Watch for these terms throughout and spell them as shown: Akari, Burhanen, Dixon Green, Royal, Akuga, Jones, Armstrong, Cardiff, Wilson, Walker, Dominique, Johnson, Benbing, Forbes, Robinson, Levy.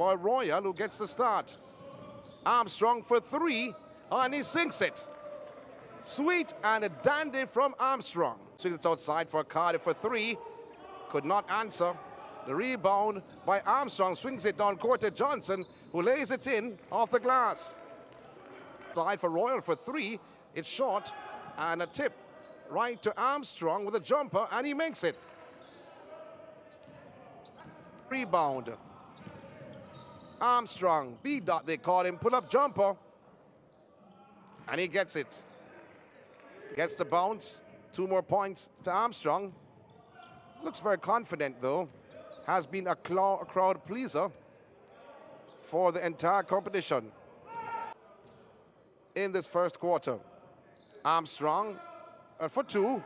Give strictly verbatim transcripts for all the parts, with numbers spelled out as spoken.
by Royal, who gets the start. Armstrong for three, and he sinks it. Sweet and a dandy from Armstrong. Swings it outside for Cardiff for three. Could not answer. The rebound by Armstrong, swings it down court to Johnson, who lays it in off the glass. Side for Royal for three. It's short, and a tip right to Armstrong with a jumper, and he makes it. Rebound. Armstrong, B-dot they call him, pull-up jumper, and he gets it. Gets the bounce, two more points to Armstrong. Looks very confident though. Has been a, a crowd pleaser for the entire competition in this first quarter. Armstrong uh, for two,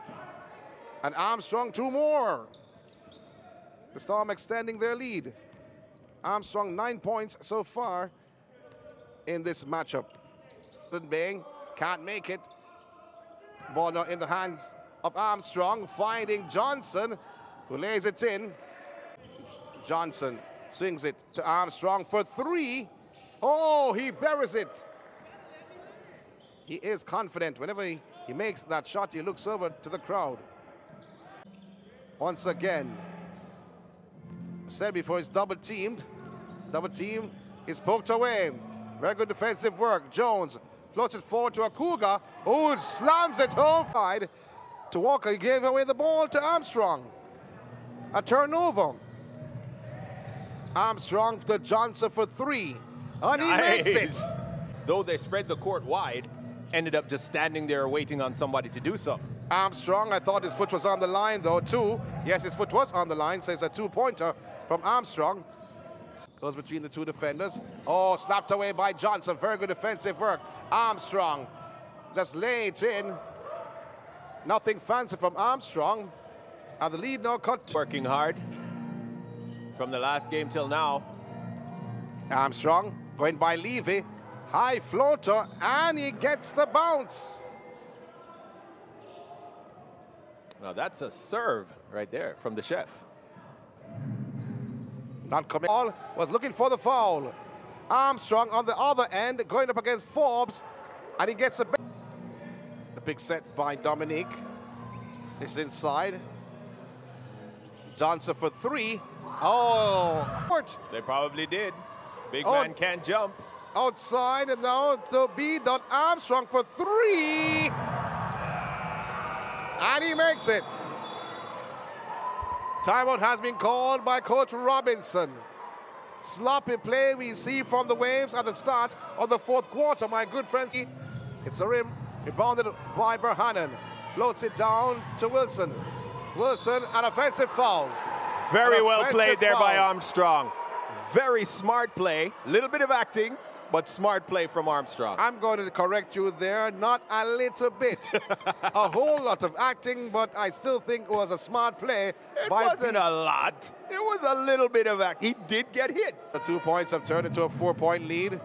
and Armstrong two more. The Storm extending their lead. Armstrong nine points so far in this matchup. Benbing can't make it. Ball now in the hands of Armstrong, finding Johnson, who lays it in. Johnson swings it to Armstrong for three. Oh, he buries it. He is confident. Whenever he, he makes that shot, he looks over to the crowd. Once again, I said before, it's double teamed. Double team is poked away. Very good defensive work. Jones floats it forward to Akuga, who slams it home. To Walker, he gave away the ball to Armstrong. A turnover. Armstrong to Johnson for three, and he nice. makes it. Though they spread the court wide, ended up just standing there waiting on somebody to do something. Armstrong, I thought his foot was on the line though, too. Yes, his foot was on the line, so it's a two-pointer from Armstrong. Goes between the two defenders. Oh, slapped away by Johnson, very good defensive work. Armstrong just laid in. Nothing fancy from Armstrong, and the lead now cut. Working hard from the last game till now. Armstrong going by Levy. High floater, and he gets the bounce. Now that's a serve right there from the chef. Not coming. All was looking for the foul. Armstrong on the other end, going up against Forbes, and he gets a the big set by Dominique. It's inside. Johnson for three. Oh, they probably did. Big oh. man can't jump. Outside, and now to B. Armstrong for three, and he makes it. Timeout has been called by Coach Robinson. Sloppy play we see from the Waves at the start of the fourth quarter, my good friends. It's a rim, rebounded by Burhanen. Floats it down to Wilson. Wilson, an offensive foul. Very well played there by Armstrong. Very smart play, a little bit of acting, but smart play from Armstrong. I'm going to correct you there, not a little bit. A whole lot of acting, but I still think it was a smart play. It wasn't a lot. It was a little bit of act. He did get hit. The two points have turned into a four-point lead.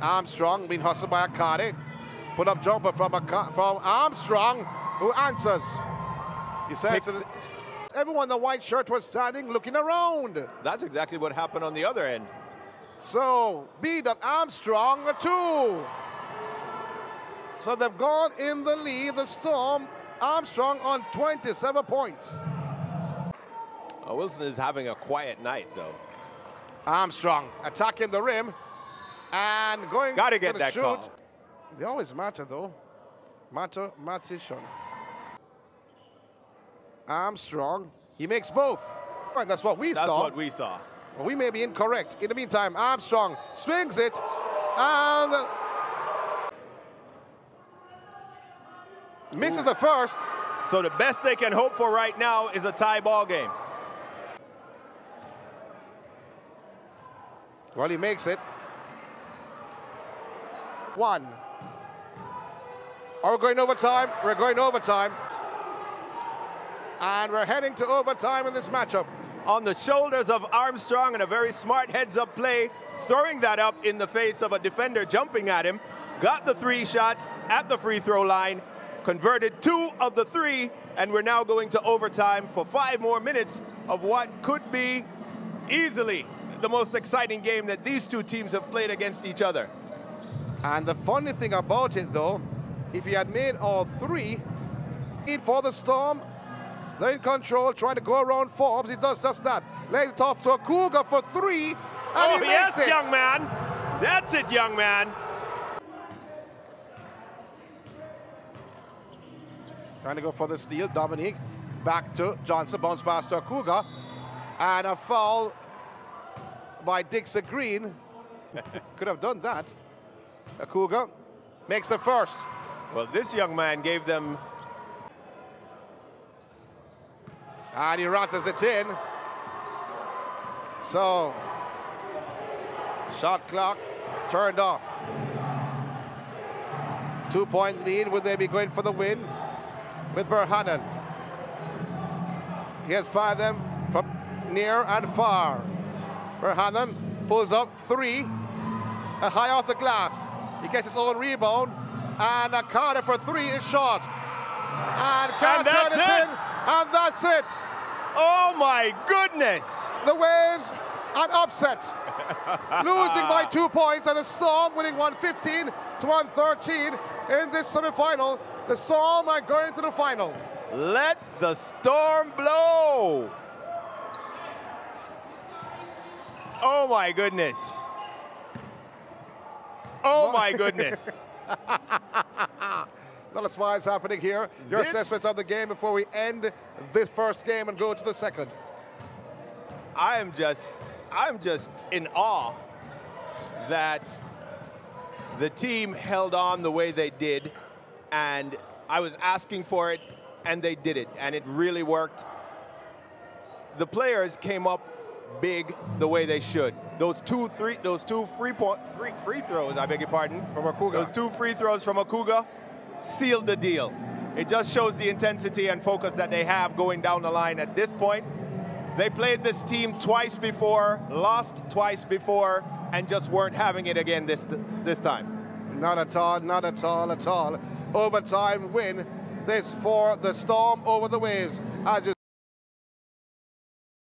Armstrong being hustled by Akari. Pull-up jumper from, from Armstrong, who answers. He says... Everyone in the white shirt was standing, looking around. That's exactly what happened on the other end. So, B. Armstrong, a two. So they've gone in the lead, the Storm. Armstrong on twenty-seven points. Oh, Wilson is having a quiet night, though. Armstrong attacking the rim and going Gotta get that shoot. Call. They always matter, though. Matter, matter-tion. Armstrong, he makes both. That's what we That's saw. That's what we saw. Well, we may be incorrect. In the meantime, Armstrong swings it, and misses Ooh. the first. So the best they can hope for right now is a tie ball game. Well, he makes it. One. Are we going overtime? We're going overtime. And we're heading to overtime in this matchup. On the shoulders of Armstrong, and a very smart heads-up play, throwing that up in the face of a defender jumping at him. Got the three shots at the free throw line, converted two of the three, and we're now going to overtime for five more minutes of what could be easily the most exciting game that these two teams have played against each other. And the funny thing about it, though, if he had made all three, need for the Storm. They're in control, trying to go around Forbes. He does just that. Lays it off to Akuga for three, and oh, he makes yes, it. young man. That's it, young man. Trying to go for the steal, Dominique. Back to Johnson, bounce pass to Akuga. And a foul by Dixon Green. Could have done that. Akuga makes the first. Well, this young man gave them... And he rattles it in. So, shot clock turned off. Two-point lead. Would they be going for the win with Burhanen? He has fired them from near and far. Burhanen pulls up three. A high off the glass. He gets his own rebound. And Akari for three is short. And can't turn it in. And that's it. Oh, my goodness. The Waves, an upset. Losing by two points, and the Storm winning one fifteen to one thirteen in this semifinal. The Storm are going to the final. Let the storm blow. Oh, my goodness. Oh, my goodness. That's why it's happening here. Your this, assessment of the game before we end this first game and go to the second. I am just, I'm just in awe that the team held on the way they did, and I was asking for it, and they did it, and it really worked. The players came up big the way they should. Those two, three, those two free point, three free throws. I beg your pardon. From Akuga. Those two free throws from Akuga. Sealed the deal. It just shows the intensity and focus that they have going down the line at this point. They played this team twice before, lost twice before, and just weren't having it again this this time. Not at all, not at all, at all. Overtime win, this for the Storm over the Waves. I just